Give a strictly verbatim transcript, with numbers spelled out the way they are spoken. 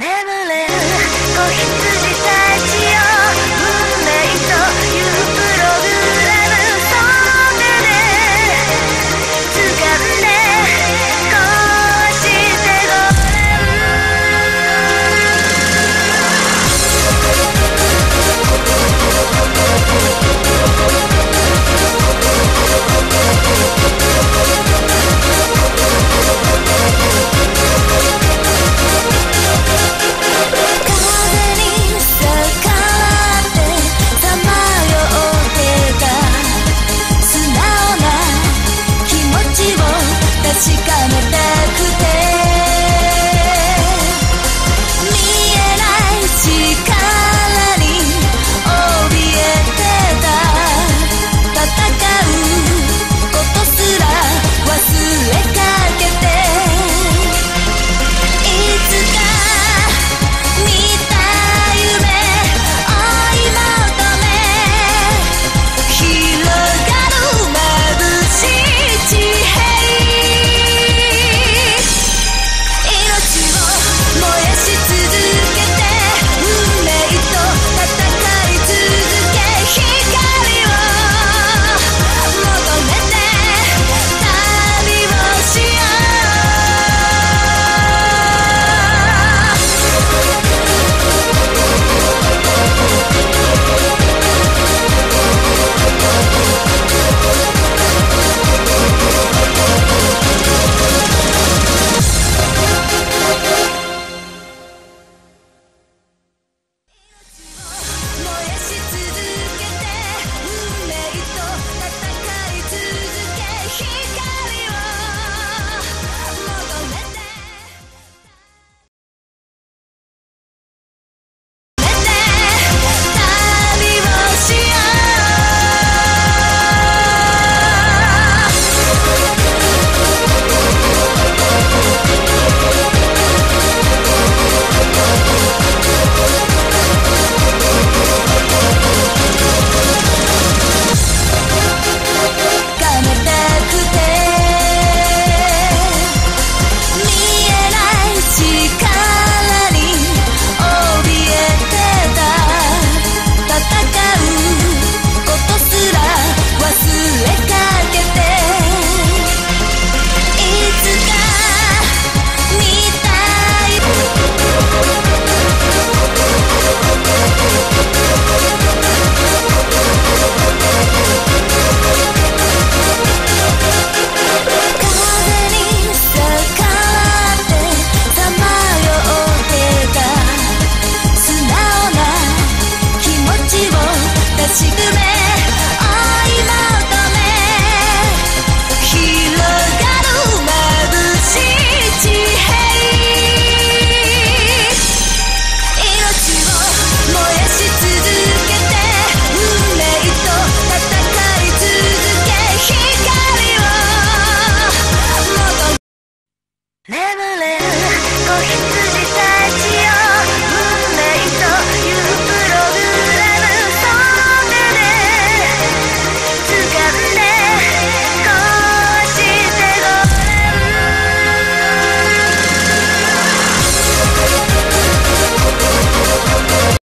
Never